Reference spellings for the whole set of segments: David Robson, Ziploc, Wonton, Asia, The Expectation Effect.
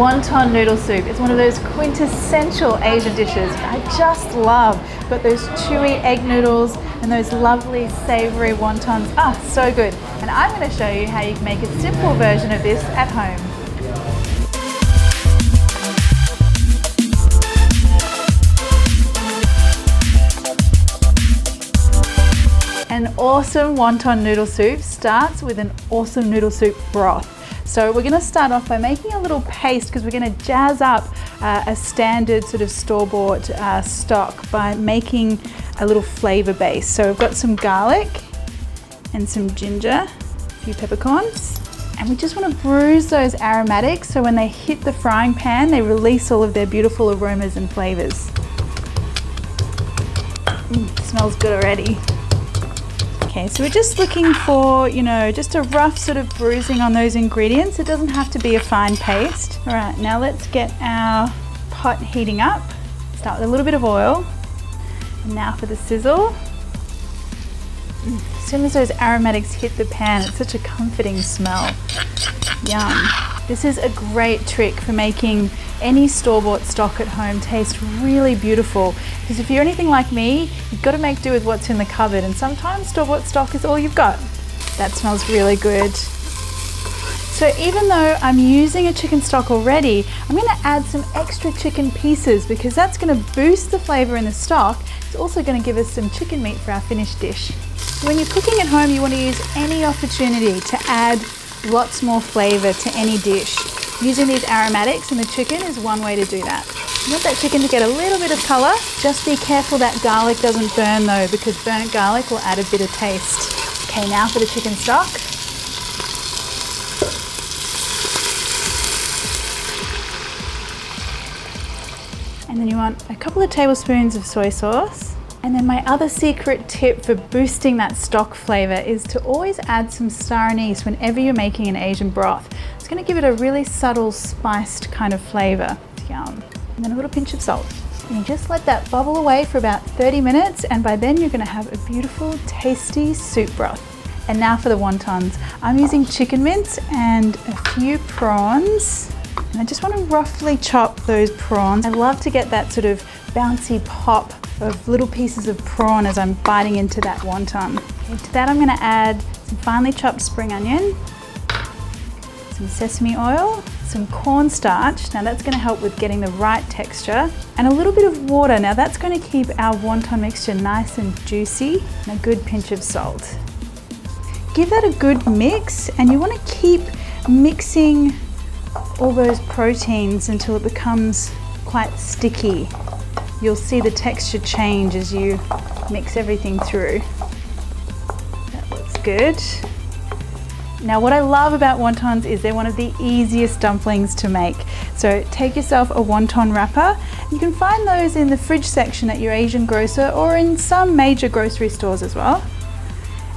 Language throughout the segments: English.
Wonton noodle soup. It's one of those quintessential Asian dishes I just love. But those chewy egg noodles and those lovely savoury wontons are so good. And I'm going to show you how you can make a simple version of this at home. An awesome wonton noodle soup starts with an awesome noodle soup broth. So we're going to start off by making a little paste because we're going to jazz up a standard sort of store-bought stock by making a little flavour base. So we've got some garlic and some ginger, a few peppercorns, and we just want to bruise those aromatics so when they hit the frying pan they release all of their beautiful aromas and flavours. Smells good already. Okay, so we're just looking for, you know, just a rough sort of bruising on those ingredients. It doesn't have to be a fine paste. All right, now let's get our pot heating up. Start with a little bit of oil. And now for the sizzle. As soon as those aromatics hit the pan, it's such a comforting smell. Yum. This is a great trick for making any store-bought stock at home tastes really beautiful, because if you're anything like me, you've got to make do with what's in the cupboard, and sometimes store-bought stock is all you've got. That smells really good. So even though I'm using a chicken stock already, I'm going to add some extra chicken pieces because that's going to boost the flavour in the stock. It's also going to give us some chicken meat for our finished dish. When you're cooking at home, you want to use any opportunity to add lots more flavour to any dish. Using these aromatics and the chicken is one way to do that. You want that chicken to get a little bit of colour. Just be careful that garlic doesn't burn though, because burnt garlic will add a bit of taste. Okay, now for the chicken stock. And then you want a couple of tablespoons of soy sauce. And then my other secret tip for boosting that stock flavour is to always add some star anise whenever you're making an Asian broth. It's going to give it a really subtle spiced kind of flavour. Yum. And then a little pinch of salt. And you just let that bubble away for about 30 minutes and by then you're going to have a beautiful tasty soup broth. And now for the wontons. I'm using chicken mince and a few prawns. And I just want to roughly chop those prawns. I love to get that sort of bouncy pop of little pieces of prawn as I'm biting into that wonton. Okay, to that I'm going to add some finely chopped spring onion, some sesame oil, some cornstarch. Now that's going to help with getting the right texture, and a little bit of water. Now that's going to keep our wonton mixture nice and juicy, and a good pinch of salt. Give that a good mix, and you want to keep mixing all those proteins until it becomes quite sticky. You'll see the texture change as you mix everything through. That looks good. Now what I love about wontons is they're one of the easiest dumplings to make. So take yourself a wonton wrapper. You can find those in the fridge section at your Asian grocer or in some major grocery stores as well.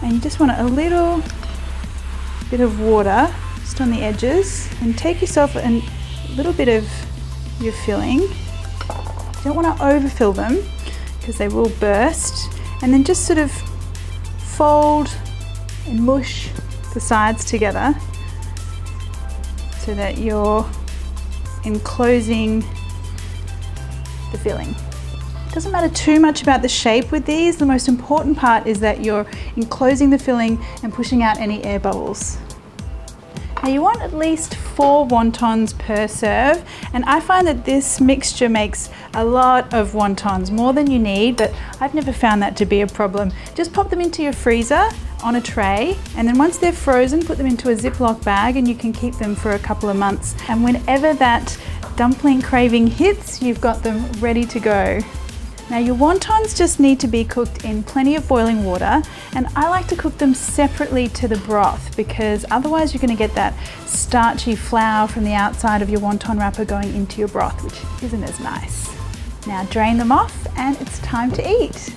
And you just want a little bit of water just on the edges, and take yourself a little bit of your filling. You don't want to overfill them because they will burst, and then just sort of fold and mush the sides together so that you're enclosing the filling. It doesn't matter too much about the shape with these, the most important part is that you're enclosing the filling and pushing out any air bubbles. Now you want at least 4 wontons per serve, and I find that this mixture makes a lot of wontons, more than you need, but I've never found that to be a problem. Just pop them into your freezer on a tray, and then once they're frozen, put them into a Ziploc bag and you can keep them for a couple of months. And whenever that dumpling craving hits, you've got them ready to go. Now your wontons just need to be cooked in plenty of boiling water, and I like to cook them separately to the broth because otherwise you're going to get that starchy flour from the outside of your wonton wrapper going into your broth, which isn't as nice. Now drain them off and it's time to eat.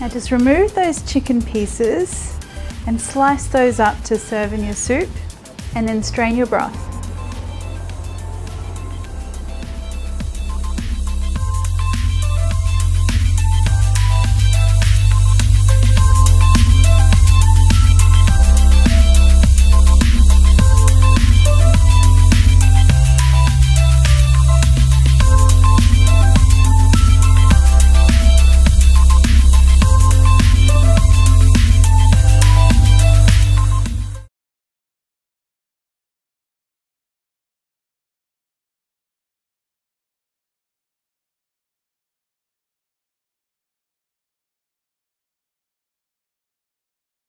Now just remove those chicken pieces and slice those up to serve in your soup, and then strain your broth.